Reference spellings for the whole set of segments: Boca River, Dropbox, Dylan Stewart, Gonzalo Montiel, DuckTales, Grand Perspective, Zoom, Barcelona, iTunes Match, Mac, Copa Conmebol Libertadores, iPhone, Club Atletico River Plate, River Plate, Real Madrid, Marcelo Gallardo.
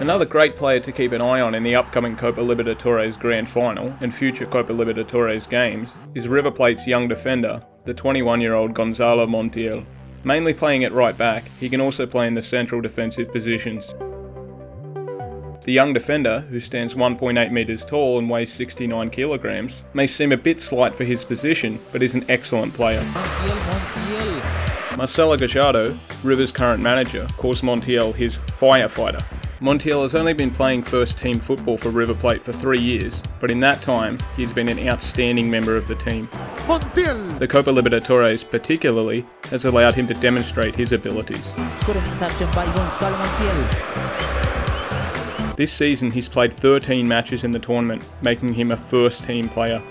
Another great player to keep an eye on in the upcoming Copa Libertadores Grand Final and future Copa Libertadores games is River Plate's young defender, the 21-year-old Gonzalo Montiel. Mainly playing at right back, he can also play in the central defensive positions. The young defender, who stands 1.8 metres tall and weighs 69 kilograms, may seem a bit slight for his position, but is an excellent player. Montiel. Marcelo Gallardo, River's current manager, calls Montiel his firefighter. Montiel has only been playing first team football for River Plate for 3 years, but in that time, he's been an outstanding member of the team. Montiel. The Copa Libertadores, particularly, has allowed him to demonstrate his abilities. Good interception by Gonzalo Montiel. This season he's played 13 matches in the tournament, making him a first-team player.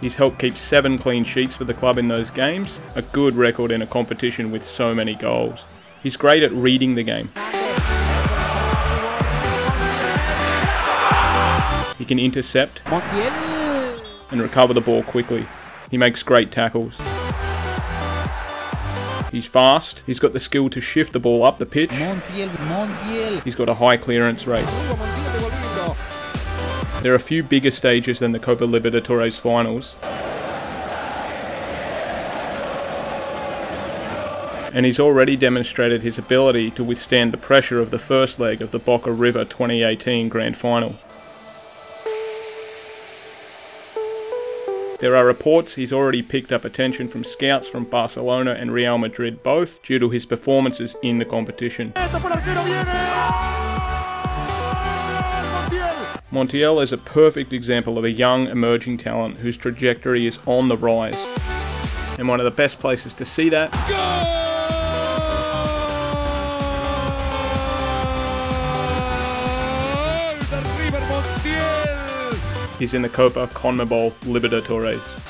He's helped keep 7 clean sheets for the club in those games, a good record in a competition with so many goals. He's great at reading the game. He can intercept and recover the ball quickly. He makes great tackles. He's fast, he's got the skill to shift the ball up the pitch. He's got a high clearance rate. There are few bigger stages than the Copa Libertadores finals. And he's already demonstrated his ability to withstand the pressure of the first leg of the Boca River 2018 Grand Final. There are reports he's already picked up attention from scouts from Barcelona and Real Madrid both due to his performances in the competition. Montiel is a perfect example of a young emerging talent whose trajectory is on the rise. And one of the best places to see that is in the Copa Conmebol Libertadores.